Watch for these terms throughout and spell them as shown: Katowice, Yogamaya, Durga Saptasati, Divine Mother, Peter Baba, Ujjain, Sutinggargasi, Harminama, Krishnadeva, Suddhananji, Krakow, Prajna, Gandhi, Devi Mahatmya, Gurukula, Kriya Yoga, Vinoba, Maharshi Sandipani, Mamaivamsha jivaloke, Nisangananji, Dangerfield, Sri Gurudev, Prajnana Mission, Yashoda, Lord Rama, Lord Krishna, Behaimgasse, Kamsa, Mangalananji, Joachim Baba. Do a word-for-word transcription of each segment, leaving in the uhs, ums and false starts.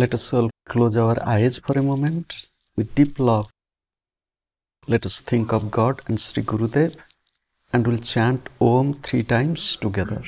Let us all close our eyes for a moment. With deep love, let us think of God and Sri Gurudev, and we'll chant Om three times together.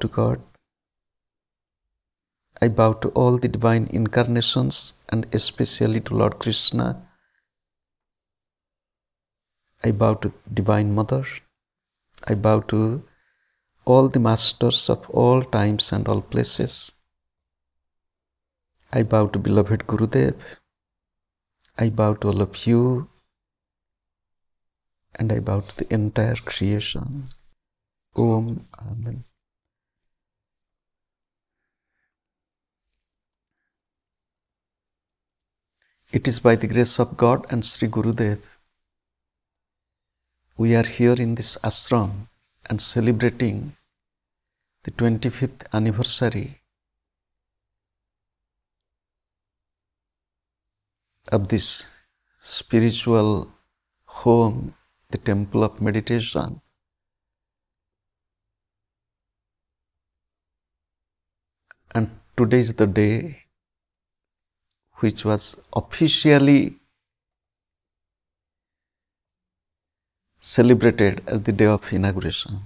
To God. I bow to all the divine incarnations and especially to Lord Krishna. I bow to Divine Mother. I bow to all the masters of all times and all places. I bow to beloved Gurudev. I bow to all of you, and I bow to the entire creation. Om. Amen. It is by the grace of God and Sri Gurudev we are here in this ashram and celebrating the twenty-fifth anniversary of this spiritual home, the temple of meditation. And today is the day which was officially celebrated as the day of inauguration.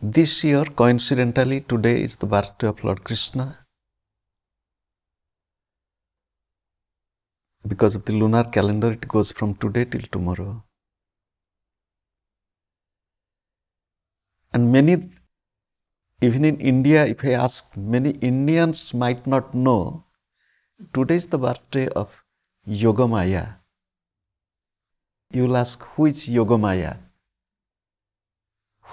This year, coincidentally, today is the birthday of Lord Krishna. Because of the lunar calendar, it goes from today till tomorrow. And many Even in India, if I ask, many Indians might not know, today is the birthday of Yogamaya. You will ask, who is Yogamaya?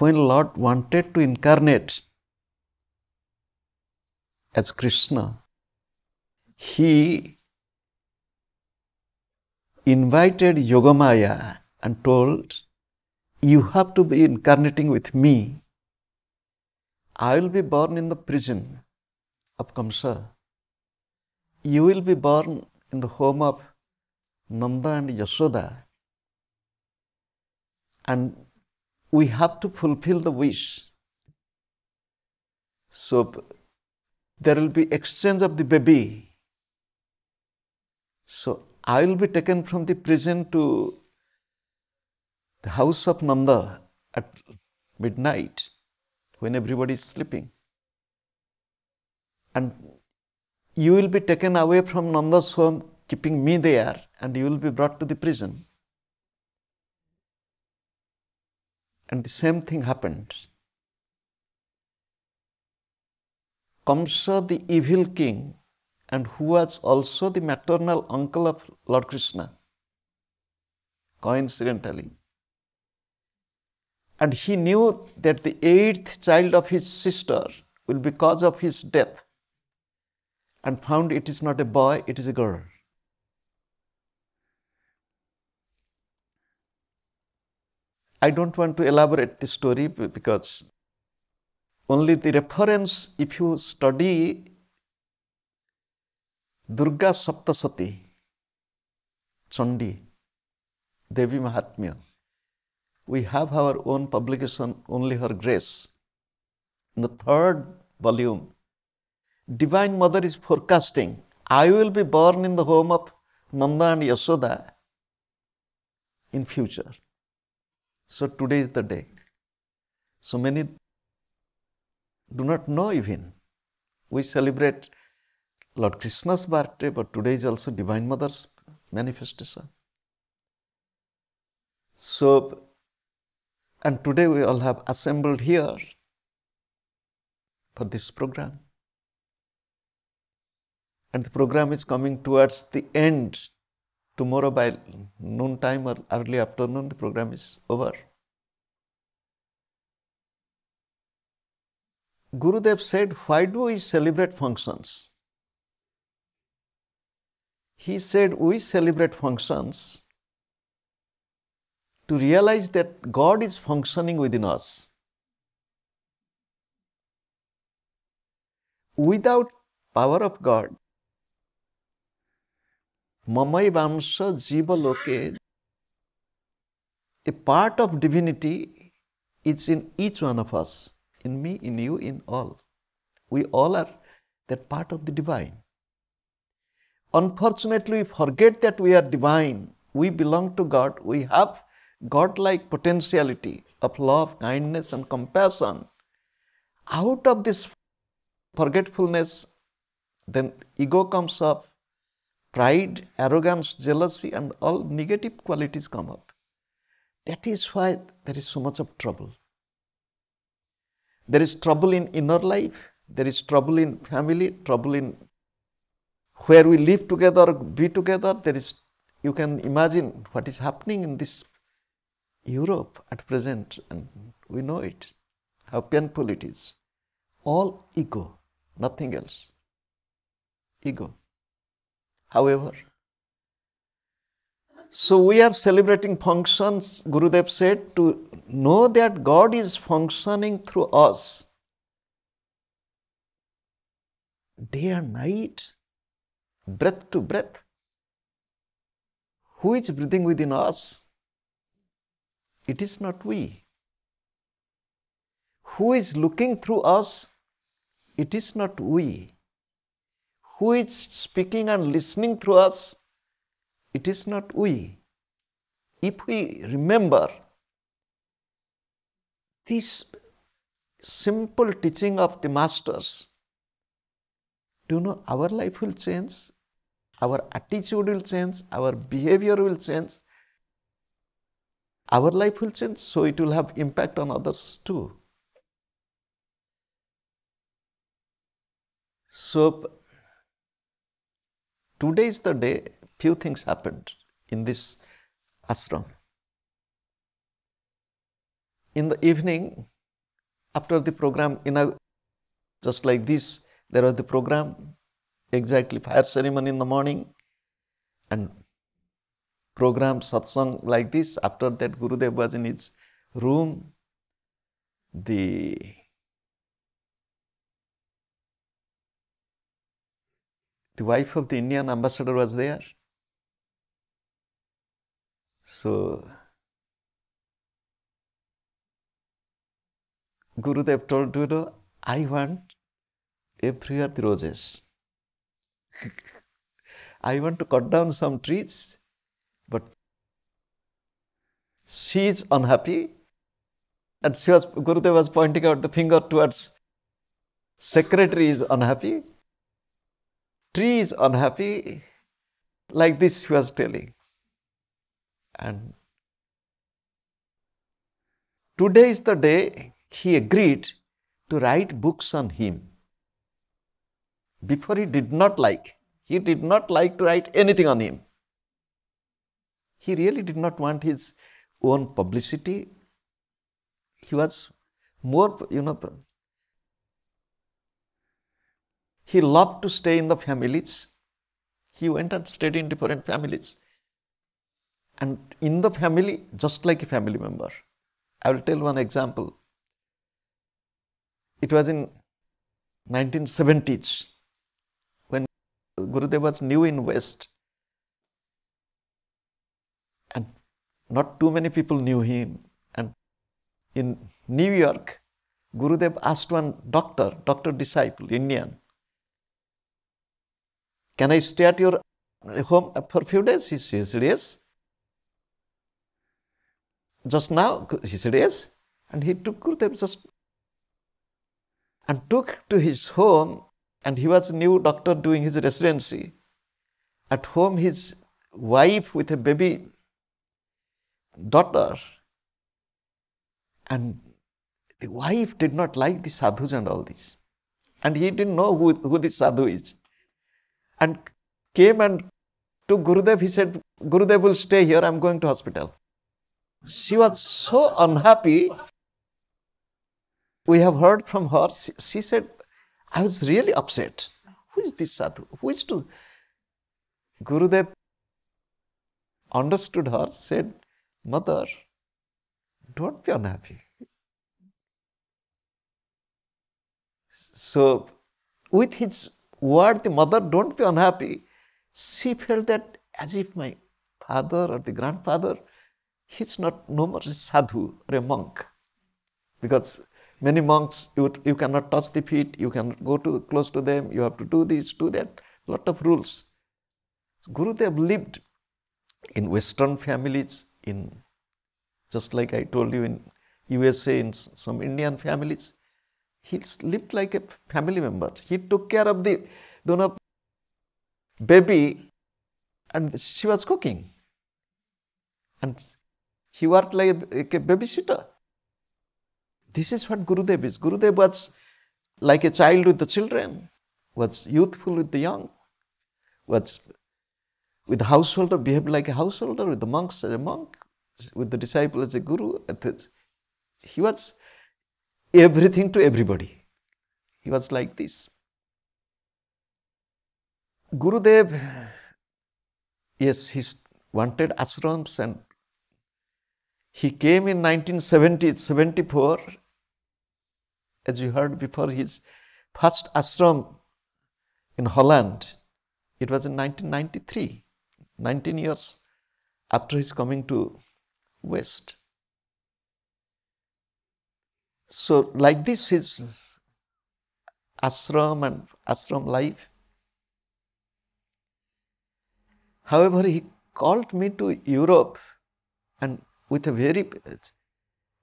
When Lord wanted to incarnate as Krishna, He invited Yogamaya and told, you have to be incarnating with me. I will be born in the prison of Kamsa. You will be born in the home of Nanda and Yashoda. And we have to fulfill the wish. So there will be exchange of the baby. So I will be taken from the prison to the house of Nanda at midnight, when everybody is sleeping. And you will be taken away from Nanda's home, keeping me there, and you will be brought to the prison. And the same thing happened. Kamsa, the evil king, and who was also the maternal uncle of Lord Krishna, coincidentally. And he knew that the eighth child of his sister will be cause of his death, and found it is not a boy, it is a girl. I don't want to elaborate this story because only the reference, if you study Durga Saptasati, Chandi, Devi Mahatmya. We have our own publication, Only Her Grace. In the third volume, Divine Mother is forecasting, I will be born in the home of Nanda and Yashoda in future. So today is the day. So many do not know even. We celebrate Lord Krishna's birthday, but today is also Divine Mother's manifestation. So, and today we all have assembled here for this program. And the program is coming towards the end. Tomorrow by noon time or early afternoon, the program is over. Gurudev said, why do we celebrate functions? He said, we celebrate functions to realize that God is functioning within us. Without power of God, Mamaivamsha jivaloke, a part of divinity is in each one of us, in me, in you, in all. We all are that part of the divine. Unfortunately, we forget that we are divine. We belong to God. We have God-like potentiality of love, kindness, and compassion. Out of this forgetfulness, then ego comes up. Pride, arrogance, jealousy, and all negative qualities come up. That is why there is so much of trouble. There is trouble in inner life. There is trouble in family, trouble in where we live together, be together. There is, you can imagine what is happening in this Europe at present, and we know it, how painful it is. All ego, nothing else. Ego. However, so we are celebrating functions, Gurudev said, to know that God is functioning through us. Day and night, breath to breath. Who is breathing within us? It is not we. Who is looking through us? It is not we. Who is speaking and listening through us? It is not we. If we remember this simple teaching of the masters, do you know our life will change, our attitude will change, our behavior will change, our life will change, so it will have impact on others too. So, today is the day, few things happened in this ashram. In the evening, after the program, in a, just like this, there was the program, exactly fire ceremony in the morning, and program satsang like this. After that, Gurudev was in his room. The The wife of the Indian ambassador was there. So, Gurudev told Dudo, I want everywhere the roses. I want to cut down some trees, but she is unhappy. And she was, Gurudev was pointing out the finger towards secretary is unhappy. Tree is unhappy, like this he was telling. And today is the day he agreed to write books on him. Before he did not like, he did not like to write anything on him. He really did not want his own publicity. He was more, you know, he loved to stay in the families. He went and stayed in different families. And in the family, just like a family member. I will tell one example. It was in nineteen seventies when Gurudev was new in West. And not too many people knew him. And in New York, Gurudev asked one doctor, Doctor Disciple, Indian, "Can I stay at your home for a few days?" He says, "Yes." Just now, he said, "Yes." And he took Gurudev just and took to his home, and he was a new doctor doing his residency. At home, his wife with a baby daughter, and the wife did not like the sadhus and all this. And he didn't know who, who the sadhu is. And came and to Gurudev, he said, "Gurudev will stay here, I'm going to hospital." She was so unhappy. We have heard from her. She, she said, "I was really upset. Who is this sadhu? Who is to?" Gurudev understood her, said, "Mother, don't be unhappy." So, with his word, the mother, "Don't be unhappy," she felt that as if my father or the grandfather, he's not no more a sadhu or a monk. Because many monks, you, you cannot touch the feet, you cannot go too close to them, you have to do this, do that, lot of rules. Gurudev lived in Western families, in just like I told you in U S A, in some Indian families. He lived like a family member. He took care of the you know, baby, and she was cooking. And he worked like a, like a babysitter. This is what Gurudev is. Gurudev was like a child with the children, was youthful with the young, was with the householder, behaved like a householder, with the monks as a monk, with the disciple as a guru. He was everything to everybody. He was like this. Gurudev, yes, he wanted ashrams, and he came in nineteen seventy, seventy-four. As you heard before, his first ashram in Holland, it was in nineteen ninety-three, nineteen years after his coming to West. So, like this, his ashram and ashram life. However, he called me to Europe, and with a very,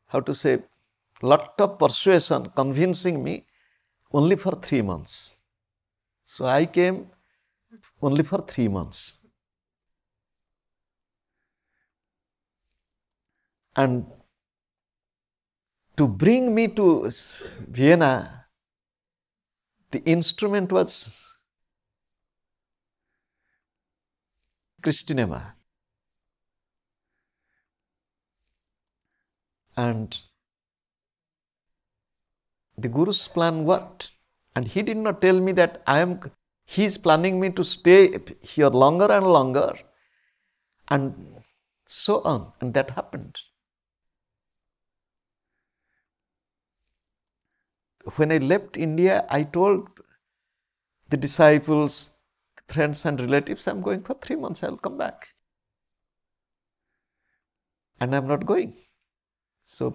how to say, lot of persuasion, convincing me, only for three months. So, I came only for three months. And to bring me to Vienna, the instrument was Kristinema. And the Guru's plan worked. And he did not tell me that I am, he is planning me to stay here longer and longer, and so on. And that happened. When I left India, I told the disciples, friends and relatives, "I'm going for three months, I'll come back." And I'm not going. So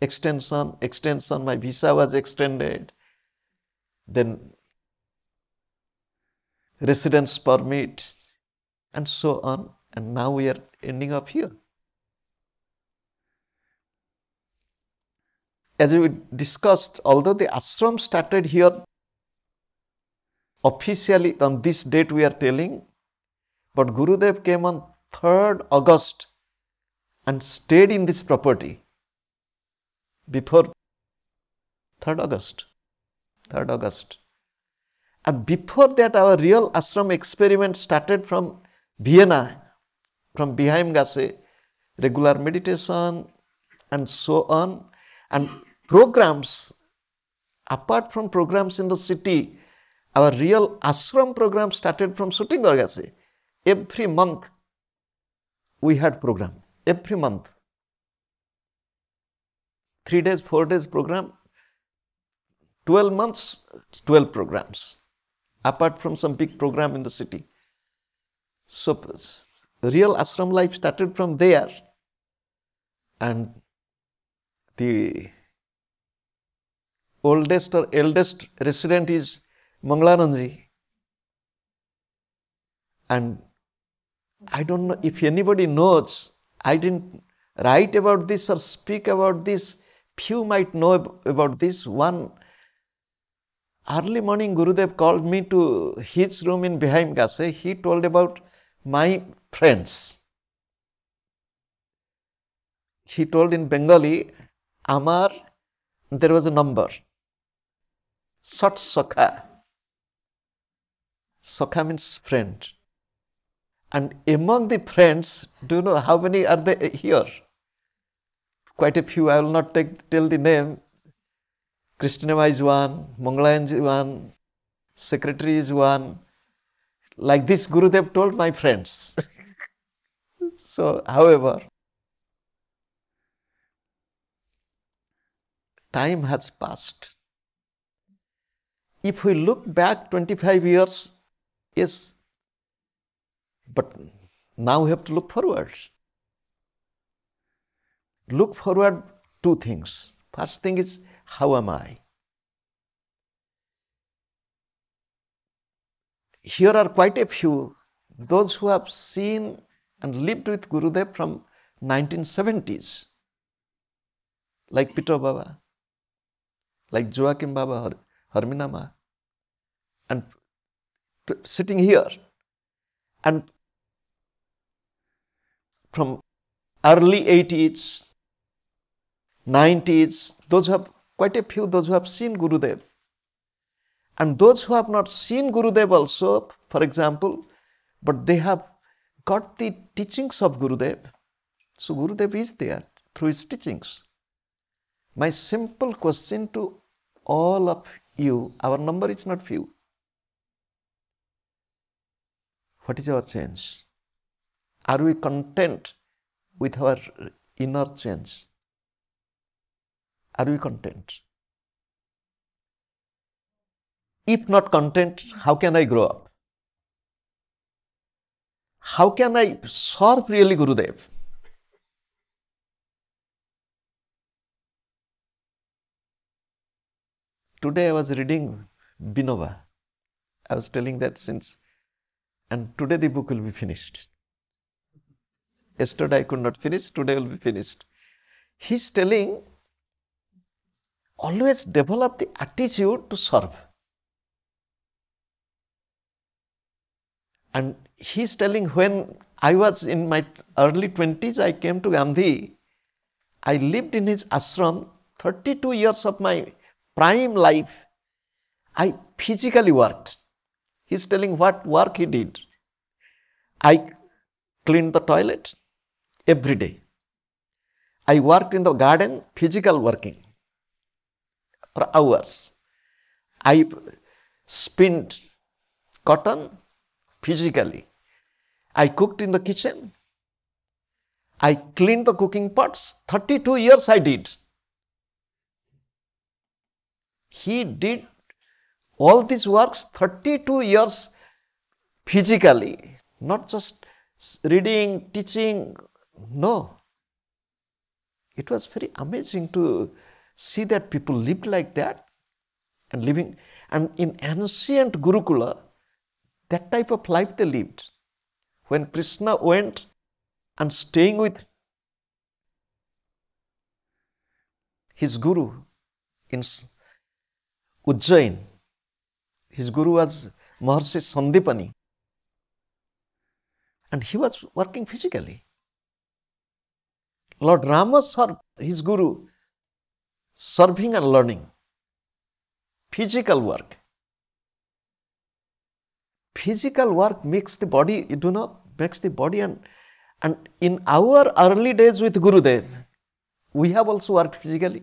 extension, extension, my visa was extended. Then residence permit, and so on. And now we are ending up here. As we discussed, although the ashram started here officially on this date we are telling, but Gurudev came on third August and stayed in this property before third August. third August. And before that, our real ashram experiment started from Vienna, from Behaimgasse, regular meditation and so on. And programs, apart from programs in the city, our real ashram program started from Sutinggargasi. Every month we had program, every month. Three days, four days program, twelve months, twelve programs. apart from some big program in the city. So real ashram life started from there, and the oldest or eldest resident is Mangalananji. And I don't know if anybody knows, I didn't write about this or speak about this. Few might know about this. One early morning, Gurudev called me to his room in Behaimgasse. He told about my friends. He told in Bengali, Amar, there was a number. Sat Sakha. Sakha means friend. And among the friends, do you know how many are there here? Quite a few. I will not take, tell the name. Krishnama is one, Mangalananji is one, secretary is one. Like this, Gurudev told my friends. So, however, time has passed. If we look back twenty-five years, yes, but now we have to look forward. Look forward two things. First thing is, how am I? Here are quite a few, those who have seen and lived with Gurudev from nineteen seventies, like Peter Baba, like Joachim Baba, Harminama, and sitting here. And from early eighties, nineties, those who have quite a few, those who have seen Gurudev. And those who have not seen Gurudev also, for example, but they have got the teachings of Gurudev. So Gurudev is there through his teachings. My simple question to all of you, our number is not few. What is our change? Are we content with our inner change? Are we content? If not content, how can I grow up? How can I serve really Gurudev? Today I was reading Vinoba. I was telling that since, and today the book will be finished. Yesterday I could not finish, today will be finished. He's telling, always develop the attitude to serve. And he's telling, when I was in my early twenties, I came to Gandhi. I lived in his ashram, thirty-two years of my prime life. I physically worked. He's telling what work he did. I cleaned the toilet every day. I worked in the garden, physical working for hours. I spun cotton. Physically, I cooked in the kitchen, I cleaned the cooking pots, thirty-two years I did. He did all these works thirty-two years physically, not just reading, teaching, no. It was very amazing to see that people lived like that and living, and in ancient Gurukula, that type of life they lived. When Krishna went and staying with his guru in Ujjain, his guru was Maharshi Sandipani, and he was working physically. Lord Rama served his guru, serving and learning, physical work. Physical work makes the body, you know, makes the body, and, and in our early days with Gurudev, we have also worked physically.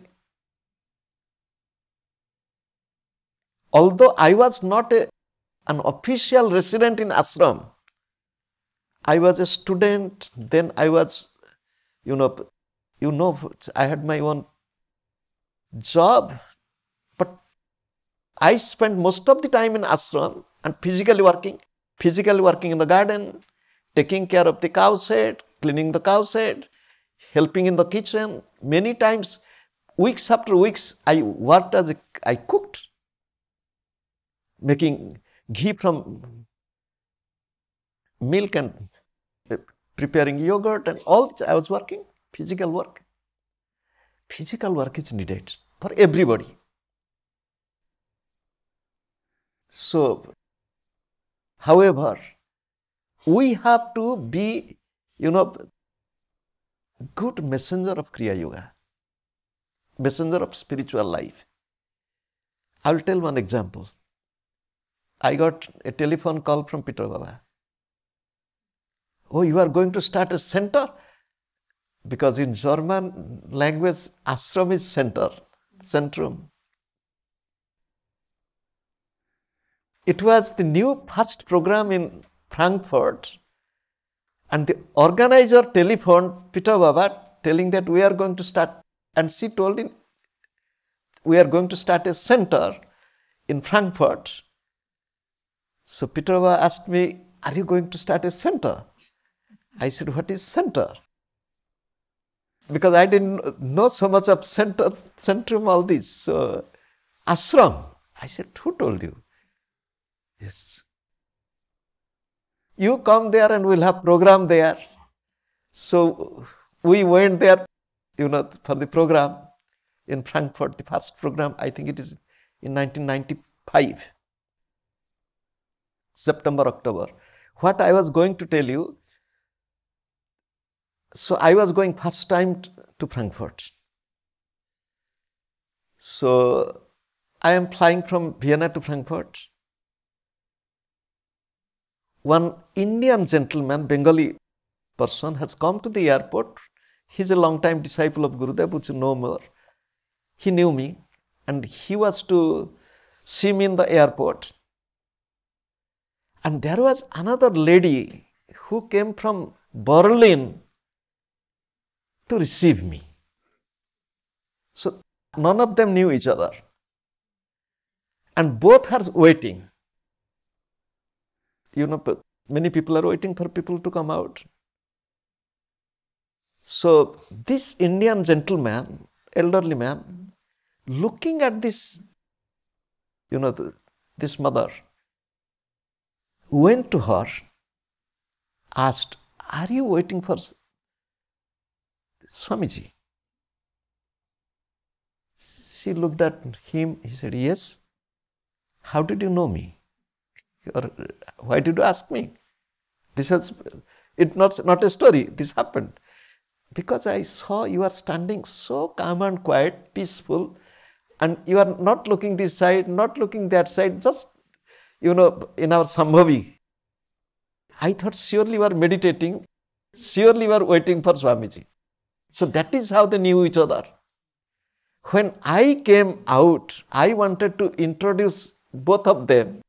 Although I was not a, an official resident in ashram, I was a student, then I was, you know, you know, I had my own job, but I spent most of the time in ashram. and physically working. Physically working in the garden, taking care of the cow shed, cleaning the cow shed, helping in the kitchen. Many times, weeks after weeks, I worked as a, I cooked, making ghee from milk and preparing yogurt and all this. I was working, physical work. Physical work is needed for everybody. So, however, we have to be, you know, good messenger of Kriya Yoga, messenger of spiritual life. I will tell one example. I got a telephone call from Peter Baba. Oh, you are going to start a center? Because in German language, ashram is center, centrum. It was the new first program in Frankfurt, and the organizer telephoned Peter Baba telling that we are going to start, and she told him, we are going to start a center in Frankfurt. So Peter Baba asked me, are you going to start a center? I said, what is center? Because I didn't know so much of center, centrum, all this. So, ashram. I said, who told you? Yes. You come there and we'll have program there. So, we went there, you know, for the program in Frankfurt, the first program, I think it is in nineteen ninety-five, September, October. What I was going to tell you, so I was going first time to Frankfurt. So I am flying from Vienna to Frankfurt. One Indian gentleman, Bengali person, has come to the airport. He's a long-time disciple of Gurudev, which is no more. He knew me and he was to see me in the airport. And there was another lady who came from Berlin to receive me. So none of them knew each other. And both are waiting. You know, many people are waiting for people to come out. So this Indian gentleman, elderly man, looking at this, you know, this mother, went to her, asked, are you waiting for Swamiji? She looked at him, he said, yes. How did you know me? Or why did you ask me? This was, it's not, not a story, this happened. Because I saw you are standing so calm and quiet, peaceful, and you are not looking this side, not looking that side, just, you know, in our Sambhavi. I thought surely you are meditating, surely you are waiting for Swamiji. So that is how they knew each other. When I came out, I wanted to introduce both of them.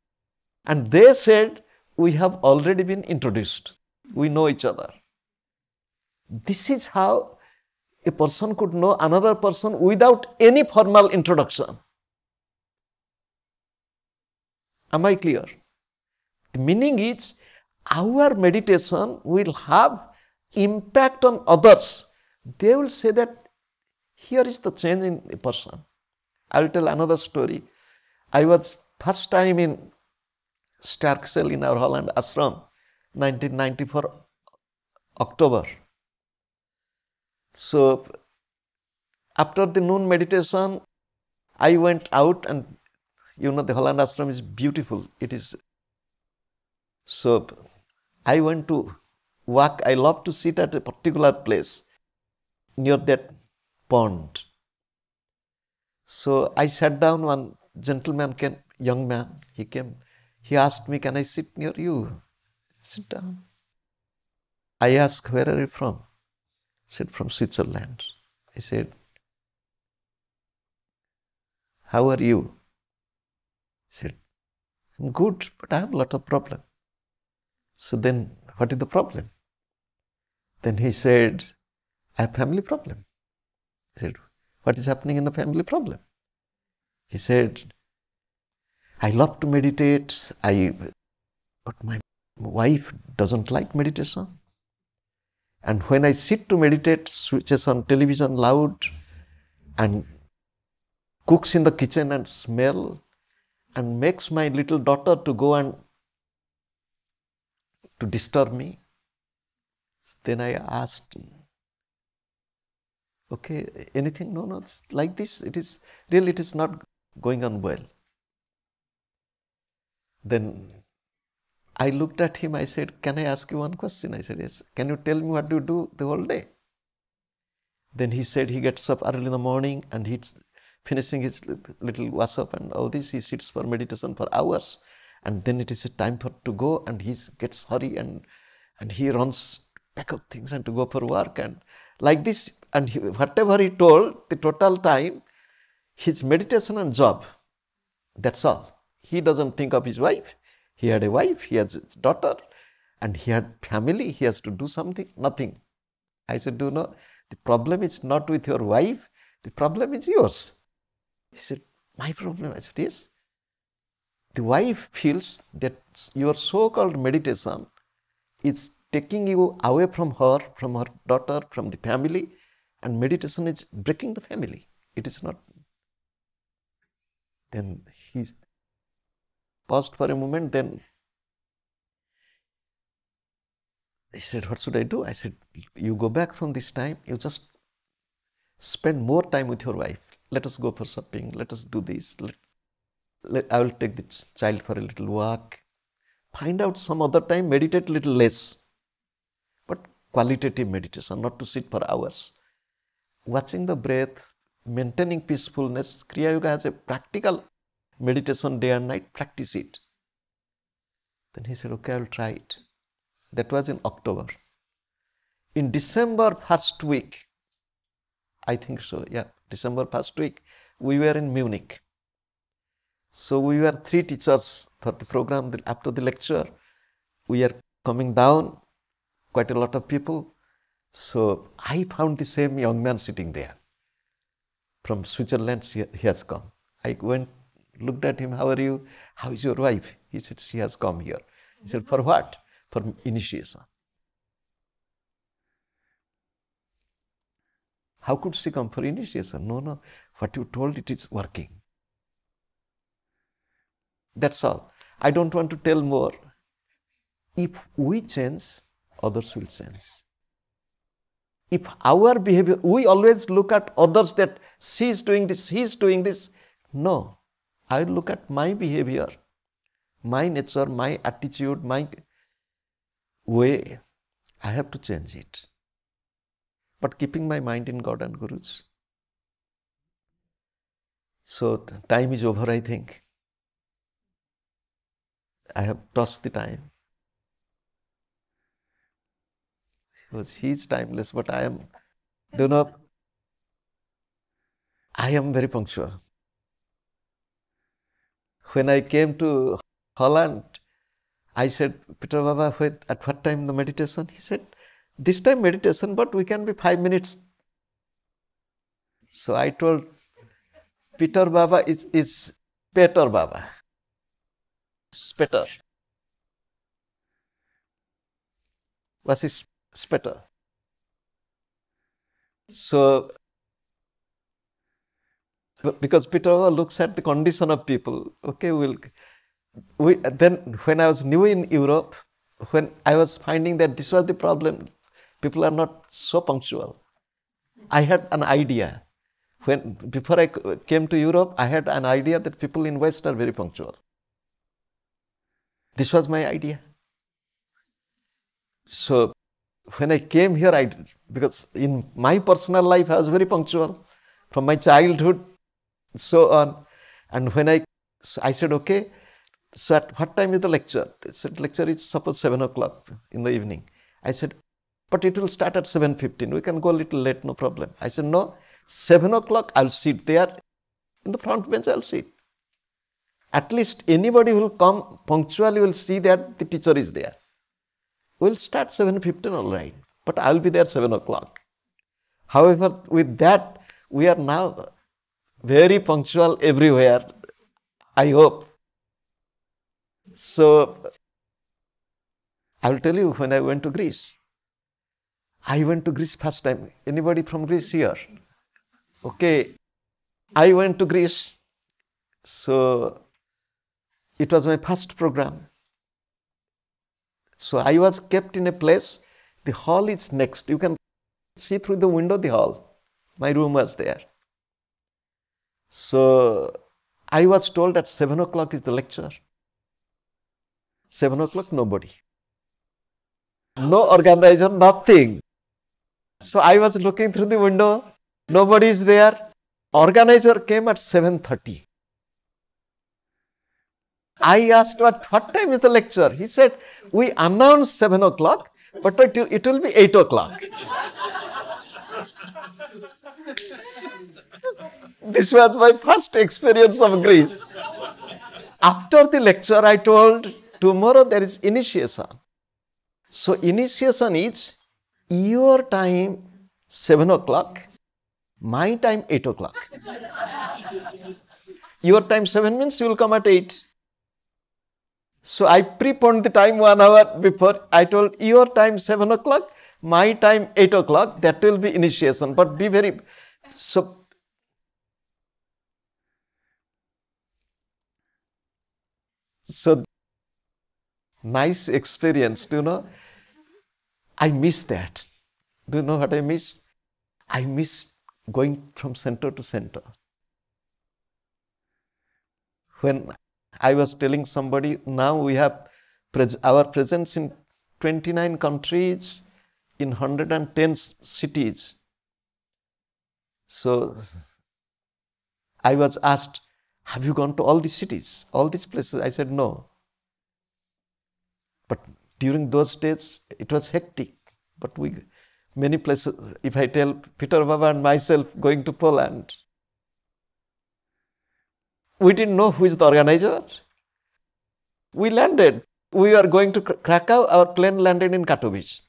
And they said, we have already been introduced. We know each other. This is how a person could know another person without any formal introduction. Am I clear? The meaning is, our meditation will have impact on others. They will say that here is the change in a person. I will tell another story. I was first time in Starksel in our Holland ashram, nineteen ninety-four, October. So, after the noon meditation, I went out and, you know, the Holland ashram is beautiful. It is. So, I went to walk. I love to sit at a particular place near that pond. So, I sat down. One gentleman came, young man, he came. He asked me, can I sit near you? Sit down. I asked, where are you from? He said, from Switzerland. I said, how are you? He said, I'm good, but I have a lot of problem. So then, what is the problem? Then he said, I have family problem. I said, what is happening in the family problem? He said, I love to meditate, I, but my wife doesn't like meditation. And when I sit to meditate, switches on television loud and cooks in the kitchen and smell and makes my little daughter to go and to disturb me. Then I asked, okay, anything? No, no, it's like this. It is really, it is not going on well. Then I looked at him, I said, can I ask you one question? I said, yes. Can you tell me what do you do the whole day? Then he said he gets up early in the morning and he's finishing his little wash-up and all this. He sits for meditation for hours. And then it is a time for to go and he gets hurry and, and he runs pack up things and to go for work. And like this, and he, whatever he told, the total time, his meditation and job, that's all. He doesn't think of his wife. He had a wife, he has a daughter, and he had family, he has to do something, nothing. I said, do you know, the problem is not with your wife, the problem is yours. He said, my problem? I said, yes. The wife feels that your so-called meditation is taking you away from her, from her daughter, from the family, and meditation is breaking the family. It is not. Then he paused for a moment, then he said, what should I do? I said, you go back from this time, you just spend more time with your wife. Let us go for shopping, let us do this. Let, let, I will take the child for a little walk. Find out some other time, meditate a little less. But qualitative meditation, not to sit for hours. Watching the breath, maintaining peacefulness. Kriya Yoga has a practical meditation day and night, practice it. Then he said, okay, I will try it. That was in October. In December first week, I think so, yeah, December first week, we were in Munich. So we were three teachers for the program. After the lecture, we are coming down, quite a lot of people. So I found the same young man sitting there. From Switzerland, he has come. I went, looked at him, how are you? How is your wife? He said, she has come here. He said, for what? For initiation. How could she come for initiation? No, no, what you told, it is working. That's all. I don't want to tell more. If we change, others will change. If our behavior, we always look at others that she is doing this, he is doing this. No, I look at my behavior, my nature, my attitude, my way. I have to change it. But keeping my mind in God and Gurus. So time is over, I think. I have tossed the time. Because he is timeless, but I am, do you know, I am very punctual. When I came to Holland, I said, Peter Baba, wait, at what time the meditation? He said, this time meditation, but we can be five minutes. So I told Peter Baba, it's, it's Peter Baba. Spatter. Was his spatter. So, because Peter looks at the condition of people, okay, we'll, we, then when I was new in Europe, when I was finding that this was the problem, people are not so punctual. I had an idea. When, before I came to Europe, I had an idea that people in West are very punctual. This was my idea. So when I came here, I did, because in my personal life I was very punctual from my childhood, so on. And when I, so I said, okay, so at what time is the lecture? They said, lecture is suppose seven o'clock in the evening. I said, but it will start at seven fifteen. We can go a little late, no problem. I said, no, seven o'clock I'll sit there. In the front bench I'll sit. At least anybody who will come punctually will see that the teacher is there. We'll start seven fifteen, all right, but I'll be there seven o'clock. However, with that, we are now very punctual everywhere, I hope. So, I will tell you when I went to Greece. I went to Greece first time. Anybody from Greece here? Okay. I went to Greece. So, it was my first program. So, I was kept in a place. The hall is next. You can see through the window the hall. My room was there. So, I was told at seven o'clock is the lecture. seven o'clock, nobody. No organizer, nothing. So, I was looking through the window. Nobody is there. Organizer came at seven thirty. I asked what, what time is the lecture? He said, we announced seven o'clock, but it will be eight o'clock. This was my first experience of Greece. After the lecture, I told, tomorrow there is initiation. So, initiation is your time seven o'clock, my time eight o'clock. Your time seven means you will come at eight. So, I preponed the time one hour before. I told your time seven o'clock, my time eight o'clock, that will be initiation. But be very... So, so nice experience, do you know? I miss that. Do you know what I miss? I miss going from center to center. When I was telling somebody, now we have pres our presence in twenty-nine countries, in one hundred ten cities. So, I was asked, have you gone to all these cities, all these places? I said, no. But during those days, it was hectic. But we, many places, if I tell Peter Baba and myself going to Poland, we didn't know who is the organizer. We landed. We were going to Krakow. Our plane landed in Katowice.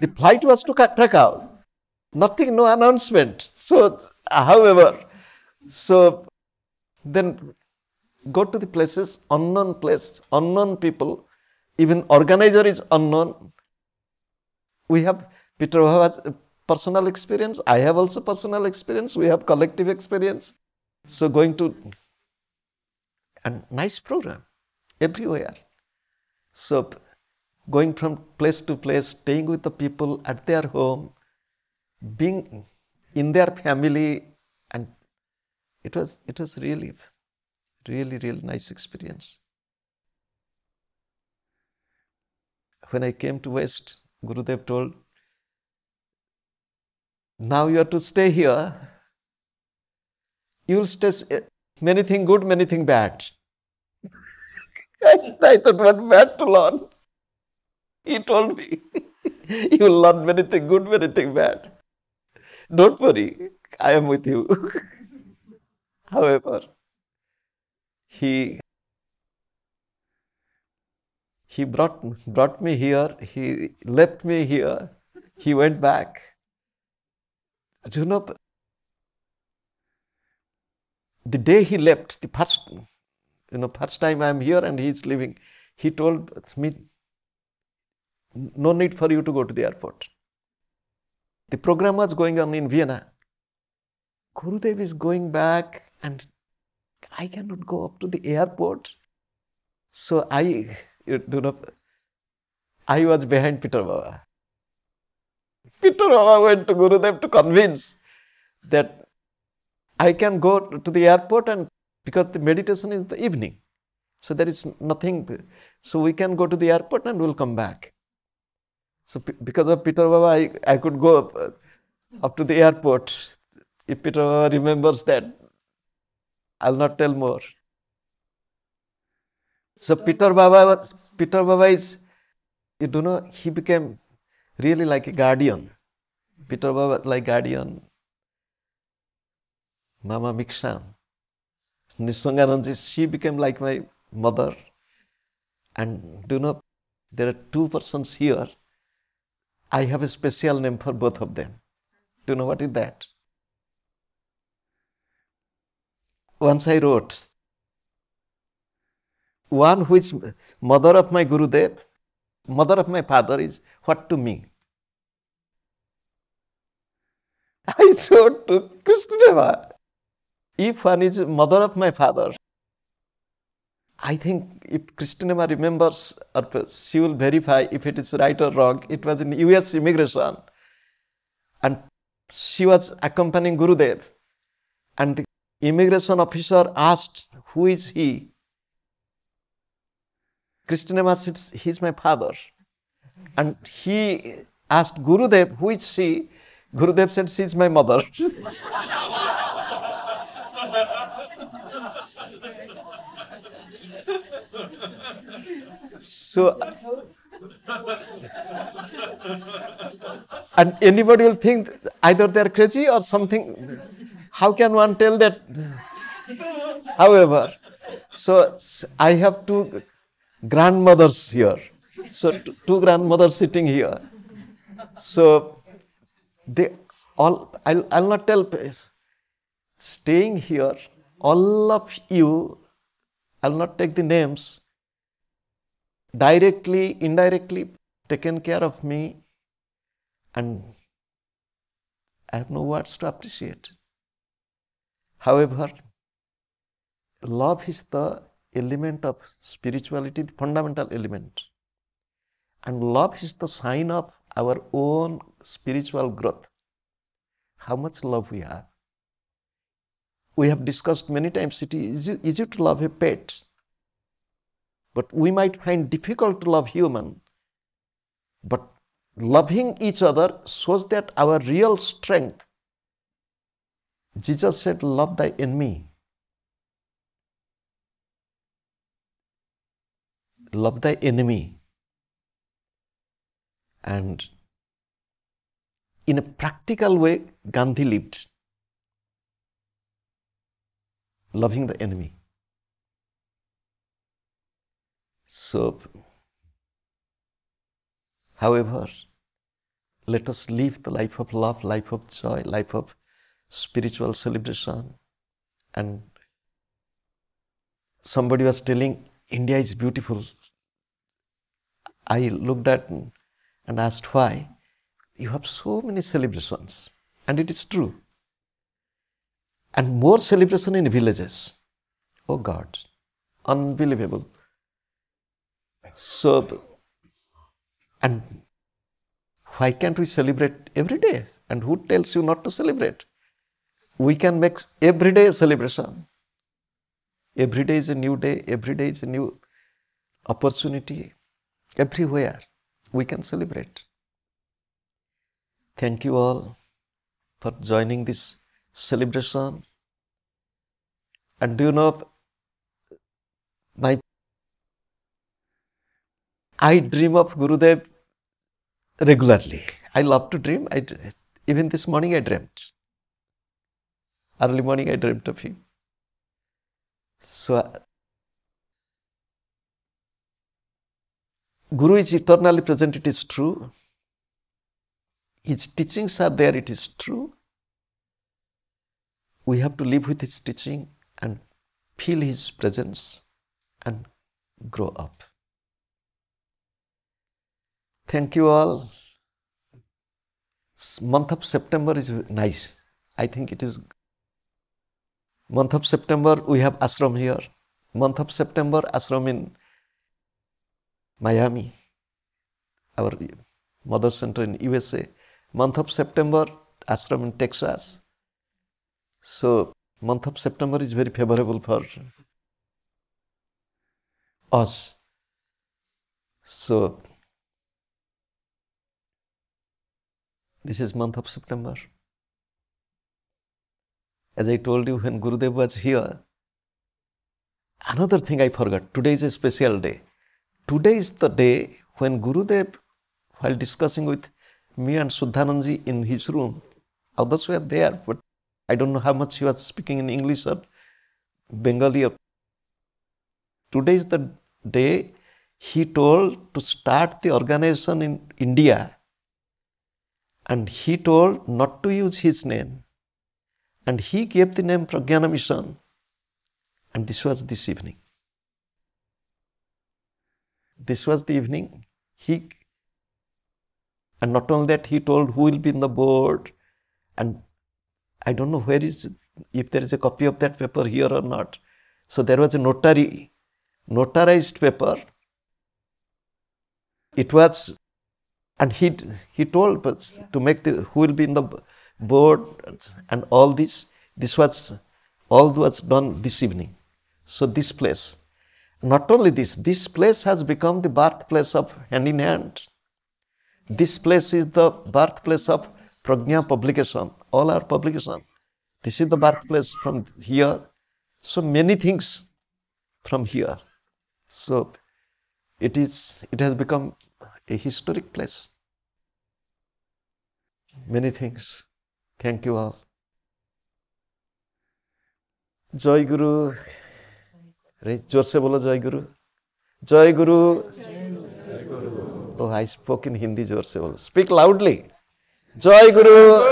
The flight was to Krakow. Nothing, no announcement. So, however, so then go to the places, unknown place, unknown people. Even organizer is unknown. We have Peter Baba's personal experience. I have also personal experience. We have collective experience. So going to a nice program everywhere. So going from place to place, staying with the people at their home, being in their family, and it was it was really, really, really nice experience. When I came to West, Gurudev told, now you are to stay here. You will stay many things good, many things bad. I, I thought, what bad to learn? He told me, you will learn many things good, many things bad. Don't worry, I am with you. However, he he brought, brought me here, he left me here, he went back. Do you know? The day he left, the first, you know, first time I am here and he is leaving, he told me, no need for you to go to the airport. The program was going on in Vienna. Gurudev is going back and I cannot go up to the airport. So I, you know, I was behind Peter Baba. Peter Baba went to Gurudev to convince that I can go to the airport and because the meditation is in the evening. So there is nothing. So we can go to the airport and we'll come back. So because of Peter Baba, I, I could go up, up to the airport. If Peter Baba remembers that, I'll not tell more. So Peter Baba was, Peter Baba is, you don't know, he became really like a guardian. Peter Baba like guardian. Mama Miksham, Nisangananji, she became like my mother. And do you know, there are two persons here. I have a special name for both of them. Do you know what is that? Once I wrote, one who is mother of my Gurudev, mother of my father is what to me? I showed to Krishnadeva. If one is mother of my father, I think if Krishnadeva remembers, or she will verify if it is right or wrong. It was in U S immigration and she was accompanying Gurudev, and the immigration officer asked, who is he? Krishnadeva said, he is my father. And he asked Gurudev, who is she? Gurudev said, she is my mother. So, and anybody will think either they are crazy or something. How can one tell that? However, so I have two grandmothers here. So two grandmothers sitting here. So they all, I'll, I'll not tell, staying here, all of you, I'll not take the names, directly, indirectly taken care of me, and I have no words to appreciate. However, love is the element of spirituality, the fundamental element. And love is the sign of our own spiritual growth. How much love we have. We have discussed many times, it is easy to love a pet. But we might find difficult to love human. But loving each other shows that our real strength. Jesus said, love thy enemy. Love thy enemy. And in a practical way, Gandhi lived. Loving the enemy. So, however, let us live the life of love, life of joy, life of spiritual celebration. And somebody was telling, India is beautiful. I looked at and asked why. You have so many celebrations. And it is true. And more celebration in villages. Oh God, unbelievable. So, and why can't we celebrate every day? And who tells you not to celebrate? We can make every day a celebration. Every day is a new day. Every day is a new opportunity. Everywhere we can celebrate. Thank you all for joining this celebration. And do you know, my I dream of Gurudev regularly. I love to dream. I, even this morning I dreamt. Early morning I dreamt of him. So, uh, Guru is eternally present, it is true. His teachings are there, it is true. We have to live with his teaching and feel his presence and grow up. Thank you all. Month of September is nice. I think it is. Month of September, we have ashram here. Month of September, ashram in Miami, our mother center in U S A. Month of September, ashram in Texas. So, month of September is very favorable for us. So, this is month of September. As I told you when Gurudev was here, another thing I forgot, today is a special day. Today is the day when Gurudev, while discussing with me and Suddhananji in his room, others were there, but I don't know how much he was speaking in English or Bengali. Or today is the day he told to start the organization in India. And he told not to use his name. And he gave the name Prajnana Mission. And this was this evening. This was the evening. He, and not only that, he told who will be in the board. And I don't know where is, if there is a copy of that paper here or not. So there was a notary, notarized paper. It was, and he, he told us yeah. to make the, who will be in the board and all this. This was, all was done this evening. So this place. Not only this, this place has become the birthplace of Hand in Hand. This place is the birthplace of Prajna publication, all our publication. This is the birthplace from here. So many things from here. So it is, it has become a historic place. Many things. Thank you all. Jai Guru. Jorse bolo Jai Guru. Jai Guru. Jai Guru. Oh, I spoke in Hindi Jorse bolo. Speak loudly. Jai Guru.